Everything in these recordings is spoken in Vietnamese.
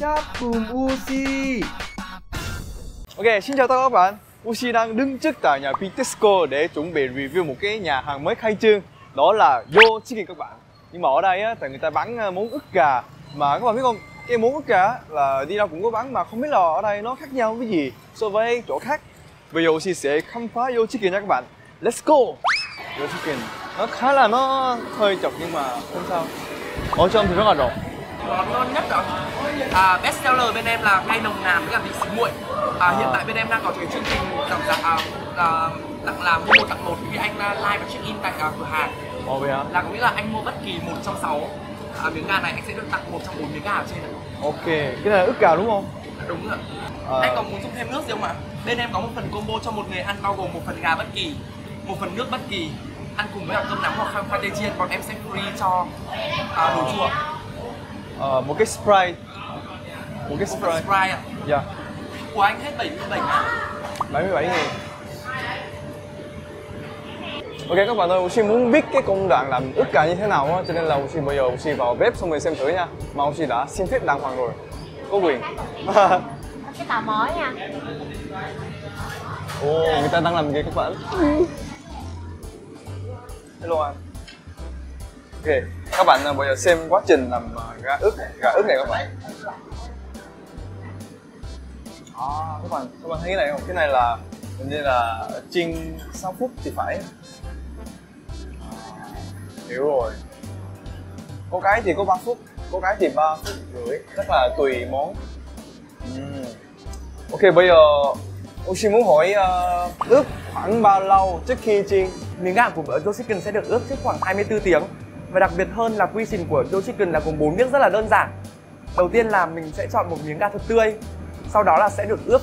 Chat cùng Woossi. Ok, xin chào các bạn. Woossi đang đứng trước tại nhà Bitexco để chuẩn bị review một cái nhà hàng mới khai trương, đó là Yo! Chicken các bạn. Nhưng mà ở đây á, tại người ta bán món ức gà, mà các bạn biết không, cái món ức gà là đi đâu cũng có bán mà không biết là ở đây nó khác nhau với gì so với chỗ khác. Bây giờ Woossi sẽ khám phá Yo! Chicken nha các bạn. Let's go. Yo! Chicken nó khá là nó hơi chọc nhưng mà không sao. Ở trong thì rất là rộng. Ngon nhất đó. Best seller bên em là ngay nồng nàn với cả vị xí muội. Hiện tại bên em đang có cái chương trình giảm giá tặng là mua 1 tặng 1 khi anh live và check in tại cửa hàng. Là có nghĩa là anh mua bất kỳ một trong 6 miếng gà này anh sẽ được tặng 1 trong 4 miếng gà ở trên này. Ok, cái này là ức gà đúng không? Đúng rồi. Anh còn muốn dùng thêm nước gì không ạ? Bên em có một phần combo cho một người ăn bao gồm một phần gà bất kỳ, một phần nước bất kỳ, ăn cùng với cơm nắm hoặc khoai tây chiên, còn em sẽ free cho đồ chua. Một cái Sprite. Một cái Sprite ạ? Dạ. Của anh hết 77 ngàn. 77 ngàn. Ok các bạn ơi, Woossi muốn biết cái công đoạn làm ức gà như thế nào á, cho nên là Woossi bây giờ Woossi vào bếp xong rồi xem thử nha. Mà Woossi đã xin phép đàng hoàng rồi. Có quyền. Cái tàu mó nha. Ồ, người ta đang làm gì các bạn? Hello anh. Ok, các bạn bây giờ xem quá trình làm gà ức này các bạn. Các bạn thấy cái này không? Cái này là hình như là chiên 6 phút thì phải. Hiểu rồi. Có cái thì có 3 phút, có cái thì 3 phút rưỡi, chắc là tùy món. Ok, bây giờ Woossi muốn hỏi ướp khoảng bao lâu trước khi chiên? Miếng gà của Joe Chicken sẽ được ướp trước khoảng 24 tiếng. Và đặc biệt hơn là quy trình của Joe Chicken là gồm 4 bước rất là đơn giản. Đầu tiên là mình sẽ chọn một miếng gà thật tươi, sau đó là sẽ được ướp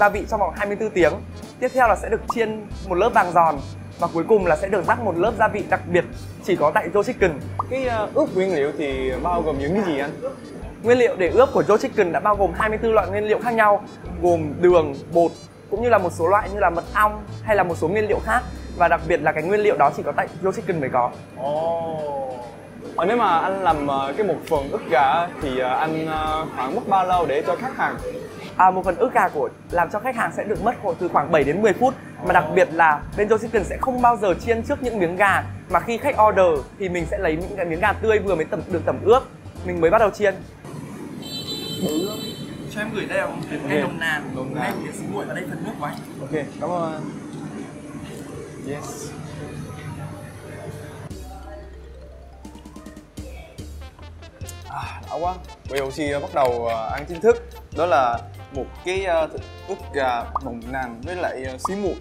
gia vị trong vòng 24 tiếng. Tiếp theo là sẽ được chiên một lớp vàng giòn và cuối cùng là sẽ được rắc một lớp gia vị đặc biệt chỉ có tại Joe Chicken. Cái ướp nguyên liệu thì bao gồm những cái gì anh? Nguyên liệu để ướp của Joe Chicken đã bao gồm 24 loại nguyên liệu khác nhau, gồm đường, bột cũng như là một số loại như là mật ong hay là một số nguyên liệu khác. Và đặc biệt là cái nguyên liệu đó chỉ có tại Yo! Chicken mới có. Nếu mà anh làm cái một phần ức gà thì anh khoảng mất bao lâu để cho khách hàng? Một phần ức gà của làm cho khách hàng sẽ được mất từ khoảng 7 đến 10 phút. Mà đặc biệt là bên Yo! Chicken sẽ không bao giờ chiên trước những miếng gà, mà khi khách order thì mình sẽ lấy những cái miếng gà tươi vừa mới được tẩm ướp mình mới bắt đầu chiên. Cho em gửi đây không? Cái đồng nàn, cái xí muội ở đây phần nước của anh. Ok, cảm ơn anh. Yes. Đã quá. Bây giờ Woossi bắt đầu ăn chính thức. Đó là một cái ức gà mỏng nàn với lại xí muội.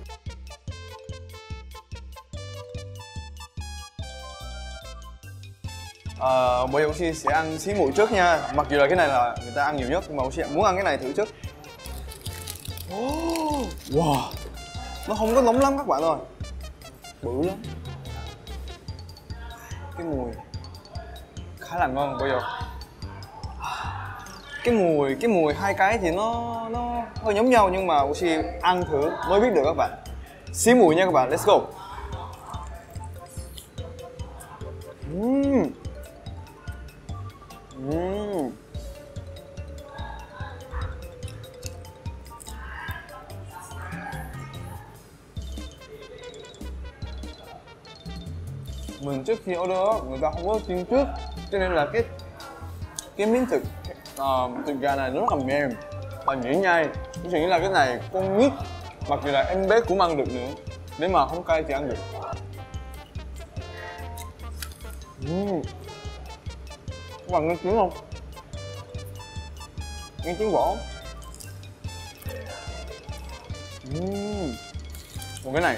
Bây giờ Woossi sẽ ăn xí muội trước nha. Mặc dù là cái này là người ta ăn nhiều nhất nhưng mà Woossi muốn ăn cái này thử trước. Wow, nó không có nóng lắm các bạn ơi. Bự lắm. Cái mùi khá là ngon. Bây giờ cái mùi hai cái thì nó hơi giống nhau nhưng mà Woossi ăn thử mới biết được các bạn. Xí mùi nha các bạn, let's go. Mình trước khi order người ta không có chiên trước cho nên là cái miếng thịt gà này nó rất là mềm và nhuyễn nhai. Mình nghĩ là cái này con nít mặc dù là em bé cũng ăn được nữa, nếu mà không cay thì ăn được. Các bạn nghe tiếng không? Nghe tiếng vỏ. Còn cái này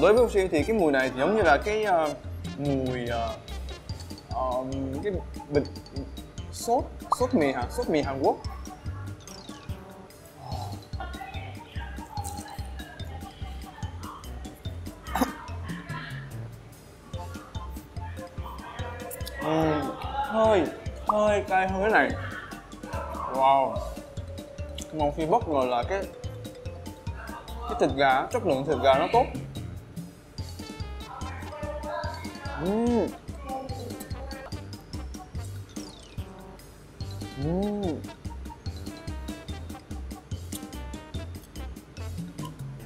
đối với Woossi thì cái mùi này thì giống như là cái cái bịch sốt mì Hàn Quốc. Hơi cay hơn cái này. Wow, ngon phi bất ngờ là cái thịt gà, chất lượng thịt gà nó tốt.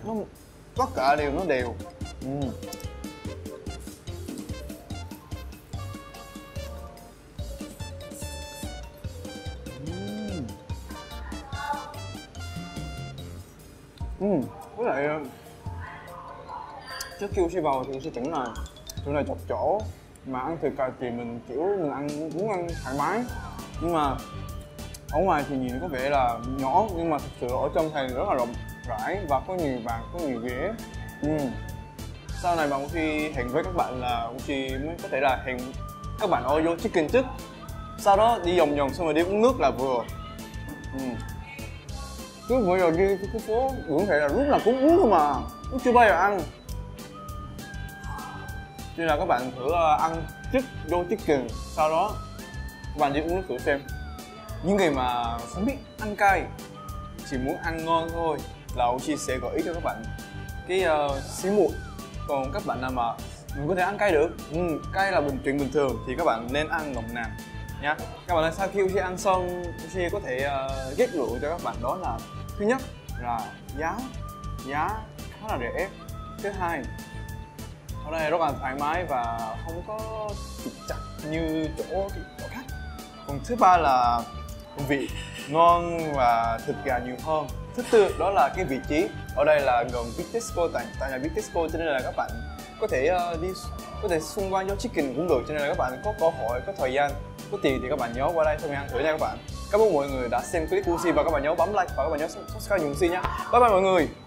Nó có cỡ đều, nó đều. Với lại trước khi Woossi vào thì Woossi chỉnh này, chỗ này chọc chỗ. Mà ăn thịt cà thì mình kiểu mình ăn muốn ăn thoải mái, nhưng mà ở ngoài thì nhìn có vẻ là nhỏ, nhưng mà thực sự ở trong thì rất là rộng rãi và có nhiều bàn, có nhiều ghế. Sau này mà Woossi hẹn với các bạn là Woossi mới có thể là hẹn các bạn ở Yo! Chicken trước, sau đó đi vòng vòng xong rồi đi uống nước là vừa. Cứ mỗi giờ đi cái phố cũng thể là lúc nào cũng uống thôi mà, cũng chưa bao giờ ăn. Nên là các bạn thử ăn trước Jo's Chicken, sau đó các bạn đi uống nước thử xem. Những người mà không biết ăn cay, chỉ muốn ăn ngon thôi là Woossi sẽ gợi ý cho các bạn cái xí muội. Còn các bạn nào mà mình có thể ăn cay được, cay là chuyện bình thường thì các bạn nên ăn nồng nàn nha. Các bạn ơi, sau khi Woossi ăn xong, Woossi có thể giới thiệu cho các bạn đó là: thứ nhất là giá khá là rẻ. Thứ hai, ở đây rất là thoải mái và không có trục trặc như chỗ khác. Còn thứ ba là vị ngon và thịt gà nhiều hơn. Thứ tư đó là cái vị trí, ở đây là gần Bitexco, tại nhà Bitexco, cho nên là các bạn có thể đi có thể xung quanh Jo's Chicken cũng được, cho nên là các bạn có cơ hội, có thời gian, có tiền thì các bạn nhớ qua đây xong ăn thử nha các bạn. Cảm ơn mọi người đã xem clip Woossi và các bạn nhớ bấm like và các bạn nhớ subscribe Woossi nha. Bye bye mọi người.